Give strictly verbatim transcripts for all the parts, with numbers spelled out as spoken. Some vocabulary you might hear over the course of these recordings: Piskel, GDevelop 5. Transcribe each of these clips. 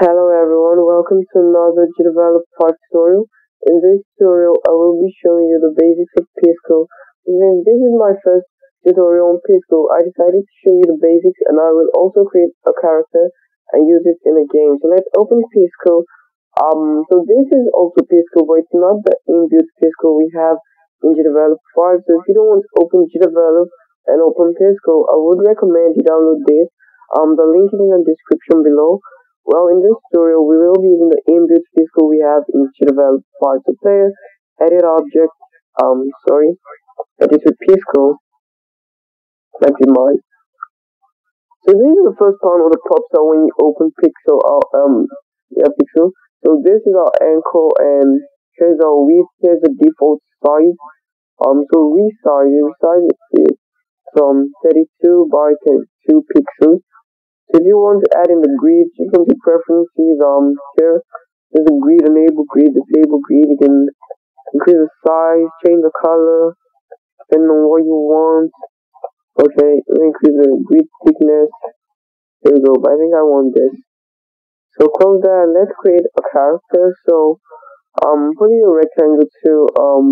Hello everyone, welcome to another GDevelop five tutorial. In this tutorial I will be showing you the basics of Piskel. Since this is my first tutorial on Piskel, I decided to show you the basics and I will also create a character and use it in a game. So let's open Piskel. Um, so this is also Piskel, but it's not the inbuilt Piskel we have in GDevelop five. So if you don't want to open GDevelop and open Piskel, I would recommend you download this. Um, the link is in the description below. Well, in this tutorial, we will be using the inbuilt Piskel we have in GDevelop five. So player, edit object, um, sorry, edit with Piskel, like in mine. So this is the first part of the pops out when you open Pixel, uh, um, yeah, Pixel. So this is our anchor, and here's our width, here's the default size. Um, so resize, resize it from thirty-two by thirty-two pixels. So if you want to add in the grid, you can do preferences, um, here, there's a grid, enable grid, disable grid, you can increase the size, change the color, depending on what you want. Okay, increase the grid thickness, there we go, but I think I want this. So close that, let's create a character, so, um, put in a rectangle to, um,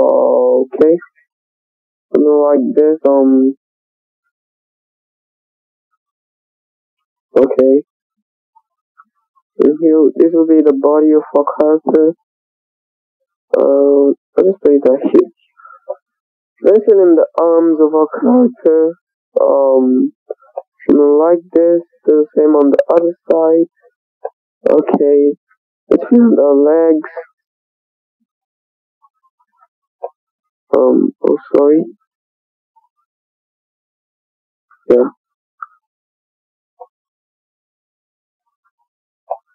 okay, something like this, um, okay, here, this will be the body of our character. Uh, I'll just place that here. Let's fill in the arms of our character. Um, like this, do the same on the other side. Okay, let's fill in the legs. Um, oh, sorry. Yeah.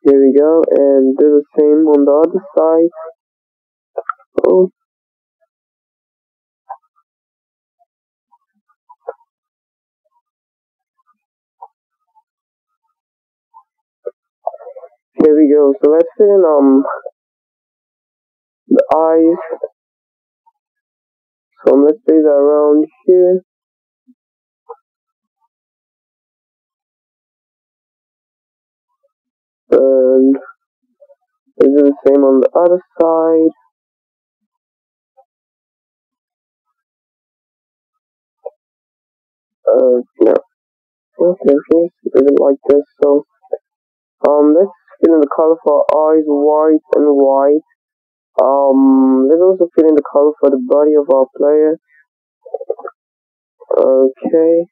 Here we go, and do the same on the other side. Oh. Here we go, so let's fill in um, the eyes. So let's place that around here. And let's do the same on the other side. Uh, no. Okay, okay, it like this, so, um, let's fill in the color for our eyes, white and white. Um, let's also fill in the color for the body of our player. Okay.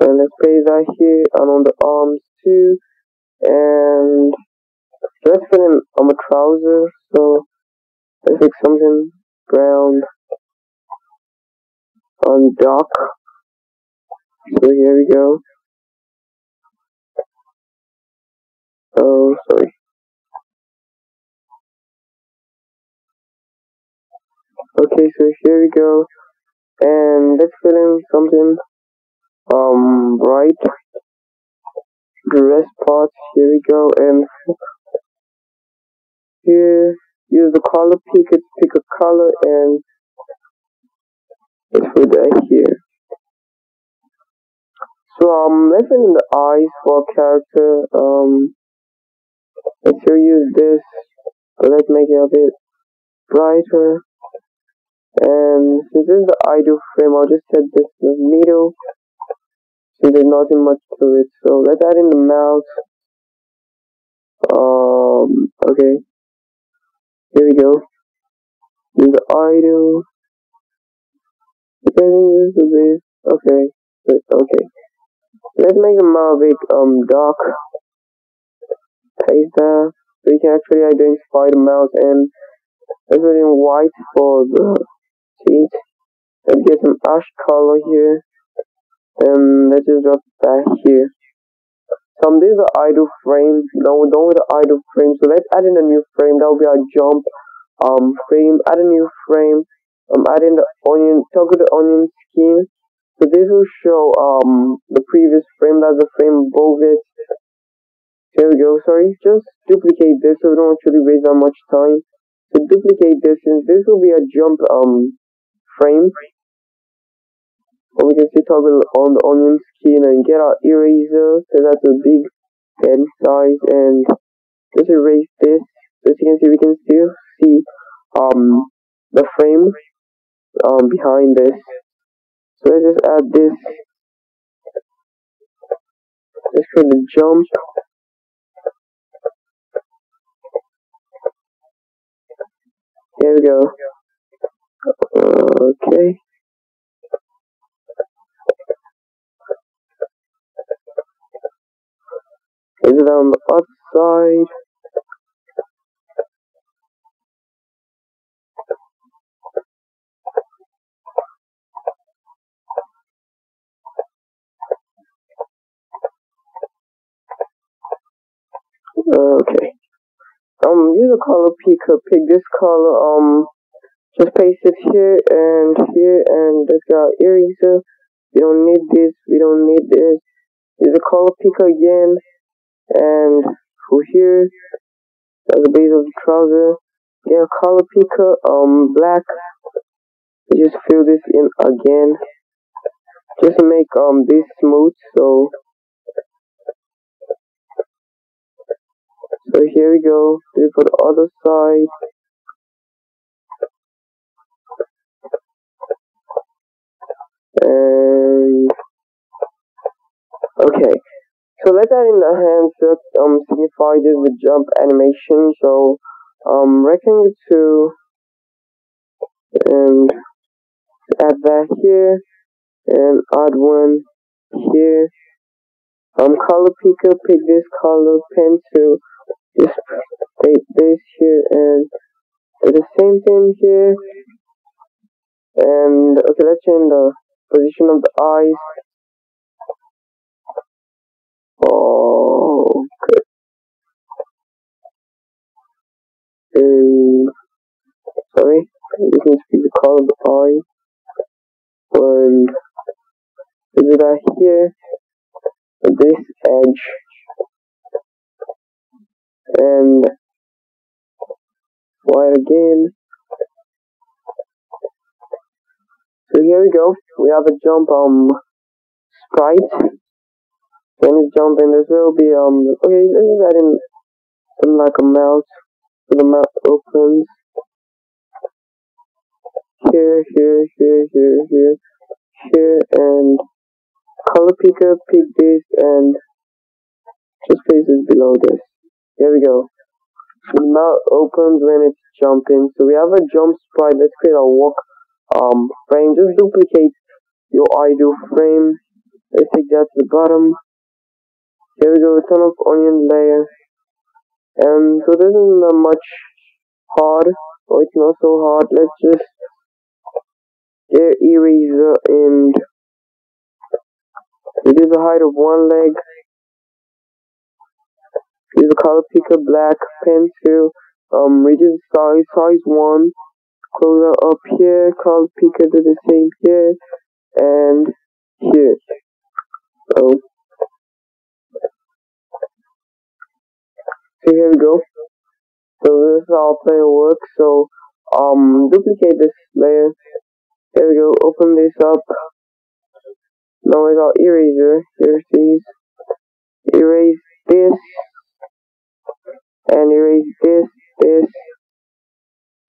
And let's place that here, and on the arms, too, and let's fill in on the trousers, so let's make something brown and dark, so here we go, oh, sorry, okay, so here we go, and let's fill in something, um, bright, the rest parts, here we go, and here, use the color pick, it, pick a color, and let's put that here. So, um, let's fill in the eyes for our character, um, let's here use this, let's make it a bit brighter, and since this is the ideal frame, I'll just set this in the middle. So there's nothing much to it, so let's add in the mouth. Um, okay. Here we go. There's the idol. Depending this a bit. Okay. Okay. Let's make the mouth big, um, dark. Place that. So you can actually identify the mouth, and let's put in white for the teeth. Let's get some ash color here. And let's just drop that here. So um, this is the idle frame. No, we're done with the idle frame. So let's add in a new frame. That'll be our jump um frame. Add a new frame. Um, add in the onion. Toggle the onion skin. So this will show um the previous frame. That's the frame above it. There we go. Sorry, just duplicate this so we don't actually waste that much time. So duplicate this, and this will be a jump um frame. or we can see toggle on the onion skin and get our eraser, so that's a big pen size, and just erase this. As you can see, we can still see um the frame um behind this. So let's just add this. Let's create the jump. There we go. Okay. Is it on the outside? Okay. Um, use a color picker. Pick this color. Um, just paste it here and here, and let's get our eraser. We don't need this. We don't need this. Use a color picker again. And for here, that's the base of the trouser. Get a color picker, um, black. Just fill this in again, just to make um this smooth. So, so here we go. Do it for the other side. And okay. So let's add in the hand to um, signify this with jump animation. So um, rectangle two, and add that here, and add one here. Um, color picker, pick this color, pencil, just paste this here, and do the same thing here. And okay, let's change the position of the eyes. Oh, okay. Um, sorry, you can see the color of the eye. And we'll do that here, with this edge. And white again. So here we go, we have a jump um, sprite. When it's jumping, this will be, um, okay, let's just add in something like a mouth, so the mouth opens. Here, here, here, here, here, here, and color picker, pick this, and just place this below this. There we go. So the mouth opens when it's jumping. So we have a jump sprite. Let's create a walk, um, frame. Just duplicate your idle frame. Let's take that to the bottom. Here we go, turn off onion layer. Um, so this isn't that much hard, or it's not so hard. Let's just get eraser and reduce the height of one leg. Use a color picker, black, pencil, um, reduce size, size one. Close up here, color picker, do the same here, and here. So. So here we go. So this is how our player works. So um duplicate this layer. There we go, open this up. Now it's our eraser. Here it is. Erase this and erase this, this.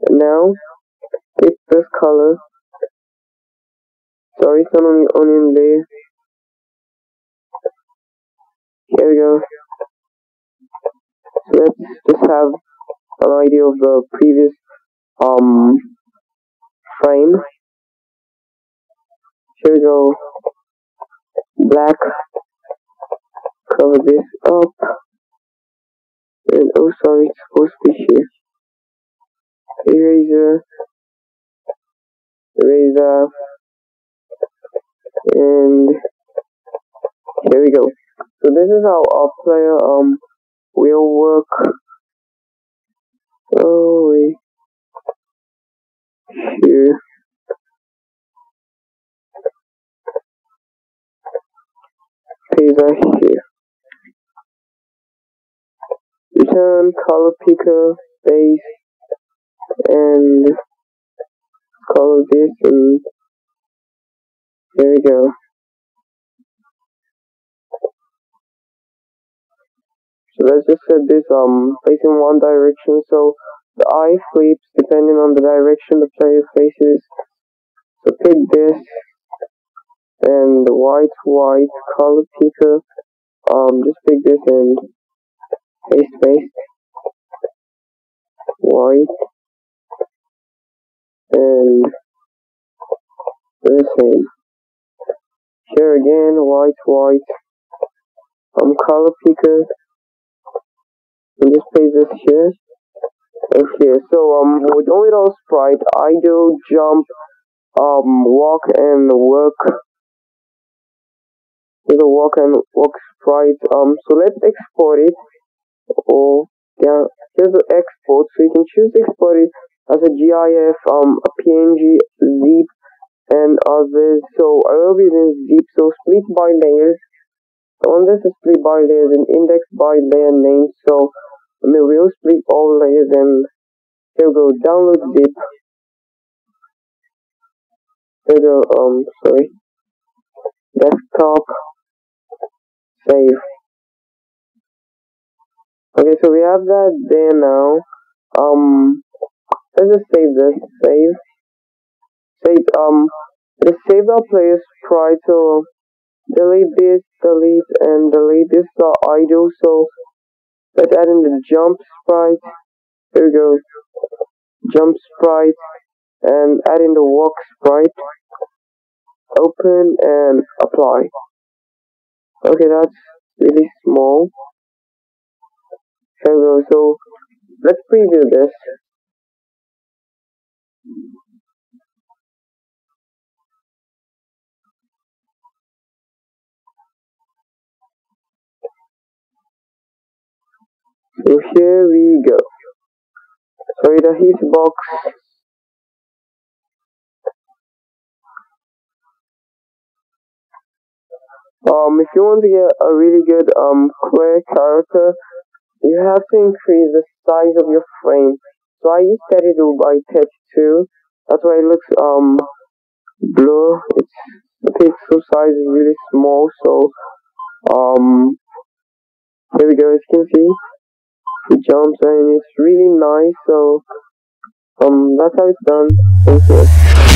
And now pick this color. Sorry, it's not on the onion layer. Here we go. So let's just have an idea of the previous um frame. Here we go. Black. Cover this up. And oh sorry, it's supposed to be here. Eraser. Eraser. And here we go. So this is how our player um will work. Oh, wait. Here. These are here. Return color picker, base, and color this and There we go. So let's just set this um face in one direction, so the eye flips depending on the direction the player faces. So pick this and the white white color picker. Um just pick this and paste paste white and the same. Here again, white white um color picker. And just paste this here. Okay, so um with only those sprite, idle, jump, um walk and work. With a walk and walk sprite. Um so let's export it. Or down here's the export, so you can choose to export it as a GIF, um a P N G, zip and others. So I will be using zip, so split by layers. On this is split by layers and index by layer name, so I mean, we'll split all layers and here we go, download zip. Here we go, um, sorry, desktop, save. Okay, so we have that there now. Um, let's just save this, save. Save, um, let's save our players, try to delete this, delete, and delete this, uh, idle, so let's add in the jump sprite. Here we go. Jump sprite. And add in the walk sprite. Open and apply. Okay, that's really small. Here we go. So let's preview this. So here we go. Sorry, the heat box. Um, if you want to get a really good um clear character, you have to increase the size of your frame. So I use thirty-two by thirty-two. That's why it looks um blue. It's the pixel size is really small. So um, here we go. As you can see. It jumps and it's really nice, so um that's how it's done. Thank you.